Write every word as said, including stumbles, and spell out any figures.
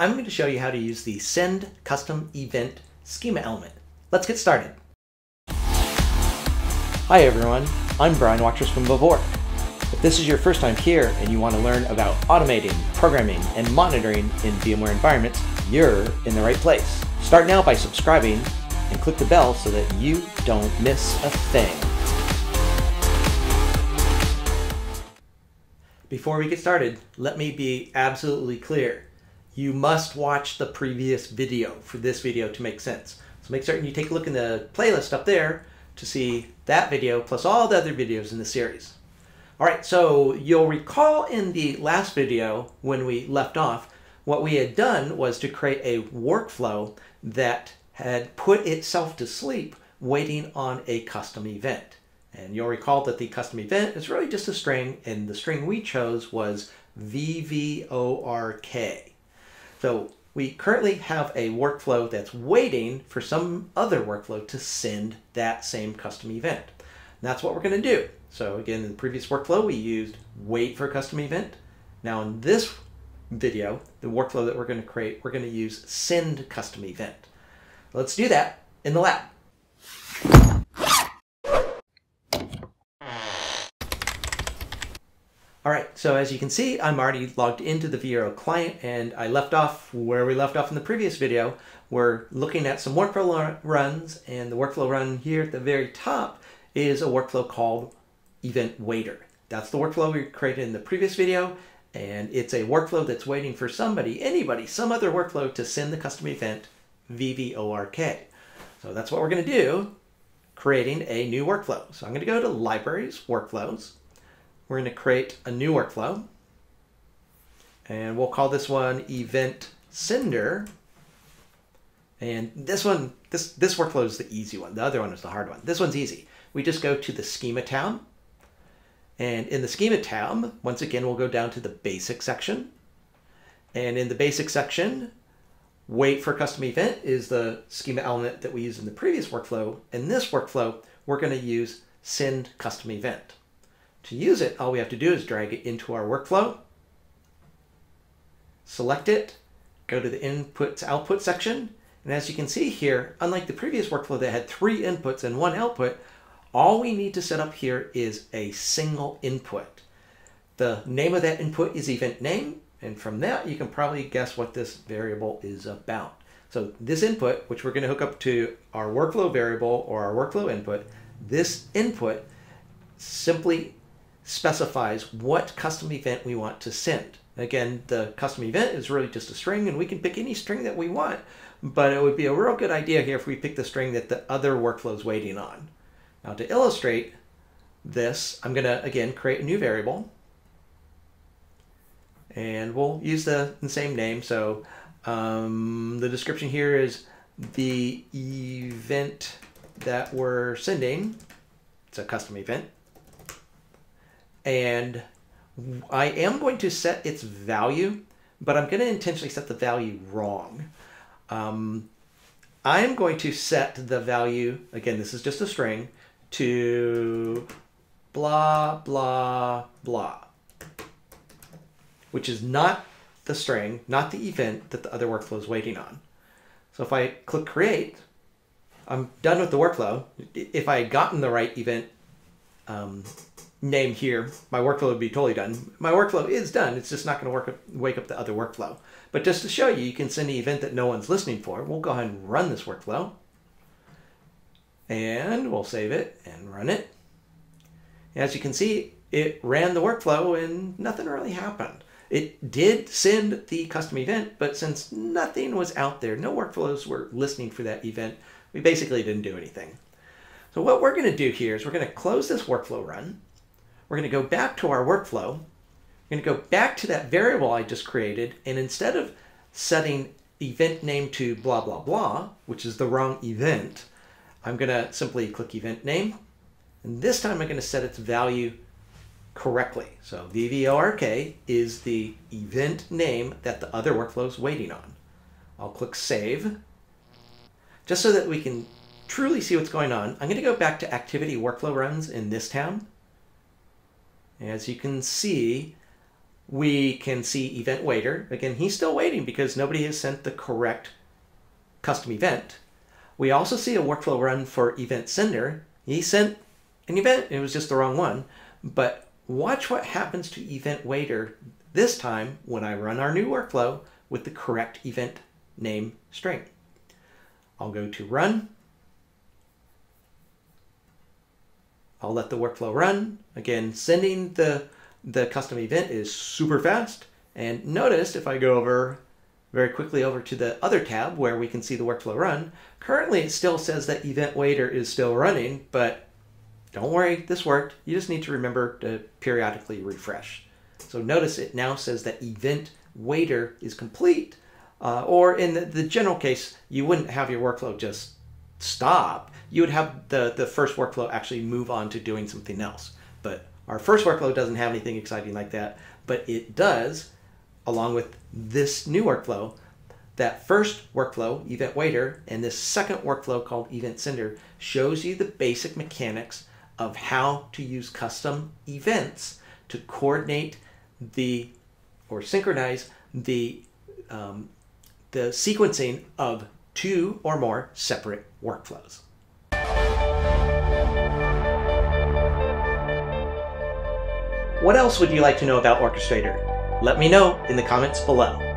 I'm going to show you how to use the Send Custom Event Schema element. Let's get started. Hi everyone, I'm Brian Watrous from VWork. If this is your first time here and you want to learn about automating, programming, and monitoring in VMware environments, you're in the right place. Start now by subscribing and click the bell so that you don't miss a thing. Before we get started, let me be absolutely clear. You must watch the previous video for this video to make sense. So make certain you take a look in the playlist up there to see that video plus all the other videos in the series. All right, so you'll recall in the last video when we left off, what we had done was to create a workflow that had put itself to sleep waiting on a custom event. And you'll recall that the custom event is really just a string, and the string we chose was V V O R K. So we currently have a workflow that's waiting for some other workflow to send that same custom event. And that's what we're going to do. So again, in the previous workflow, we used wait for custom event. Now in this video, the workflow that we're going to create, we're going to use send custom event. Let's do that in the lab. All right, so as you can see, I'm already logged into the V R O client, and I left off where we left off in the previous video. We're looking at some workflow runs, and the workflow run here at the very top is a workflow called Event Waiter. That's the workflow we created in the previous video, and it's a workflow that's waiting for somebody, anybody, some other workflow to send the custom event V V O R K. So that's what we're going to do, creating a new workflow. So I'm going to go to Libraries, Workflows. We're going to create a new workflow, and we'll call this one Event Sender. And this one, this, this workflow is the easy one. The other one is the hard one. This one's easy. We just go to the Schema tab, and in the Schema tab, once again, we'll go down to the Basic section. And in the Basic section, Wait for Custom Event is the schema element that we used in the previous workflow. In this workflow, we're going to use Send Custom Event. To use it, all we have to do is drag it into our workflow, select it, go to the Inputs Output section, and as you can see here, unlike the previous workflow that had three inputs and one output, all we need to set up here is a single input. The name of that input is event name, and from that you can probably guess what this variable is about. So this input, which we're going to hook up to our workflow variable or our workflow input, this input simply specifies what custom event we want to send. Again, the custom event is really just a string, and we can pick any string that we want, but it would be a real good idea here if we pick the string that the other workflow is waiting on. Now to illustrate this, I'm going to, again, create a new variable, and we'll use the, the same name. So um, the description here is the event that we're sending. It's a custom event. And I am going to set its value, but I'm going to intentionally set the value wrong. Um, I'm going to set the value, again, this is just a string, to blah, blah, blah, which is not the string, not the event that the other workflow is waiting on. So if I click create, I'm done with the workflow. If I had gotten the right event, um, name here, my workflow would be totally done. My workflow is done. It's just not going to work up, wake up the other workflow. But just to show you, you can send an event that no one's listening for. We'll go ahead and run this workflow. And we'll save it and run it. As you can see, it ran the workflow and nothing really happened. It did send the custom event, but since nothing was out there, no workflows were listening for that event, we basically didn't do anything. So what we're going to do here is we're going to close this workflow run. We're going to go back to our workflow. We're going to go back to that variable I just created, and instead of setting event name to blah, blah, blah, which is the wrong event, I'm going to simply click event name. And this time I'm going to set its value correctly. So V V O R K is the event name that the other workflow is waiting on. I'll click save. Just so that we can truly see what's going on, I'm going to go back to activity workflow runs in this tab. As you can see, We can see Event Waiter. Again, he's still waiting because nobody has sent the correct custom event. We also see a workflow run for Event Sender. He sent an event, it was just the wrong one. But watch what happens to Event Waiter this time when I run our new workflow with the correct event name string. I'll go to run. I'll let the workflow run. Again, sending the, the custom event is super fast. And notice if I go over very quickly over to the other tab where we can see the workflow run, currently it still says that Event Waiter is still running, but don't worry, this worked. You just need to remember to periodically refresh. So notice it now says that Event Waiter is complete, uh, or in the, the general case, you wouldn't have your workflow just stop. You would have the, the first workflow actually move on to doing something else. But our first workflow doesn't have anything exciting like that, but it does, along with this new workflow, that first workflow, Event Waiter, and this second workflow called Event Sender shows you the basic mechanics of how to use custom events to coordinate the, or synchronize the, um, the sequencing of two or more separate workflows. What else would you like to know about Orchestrator? Let me know in the comments below.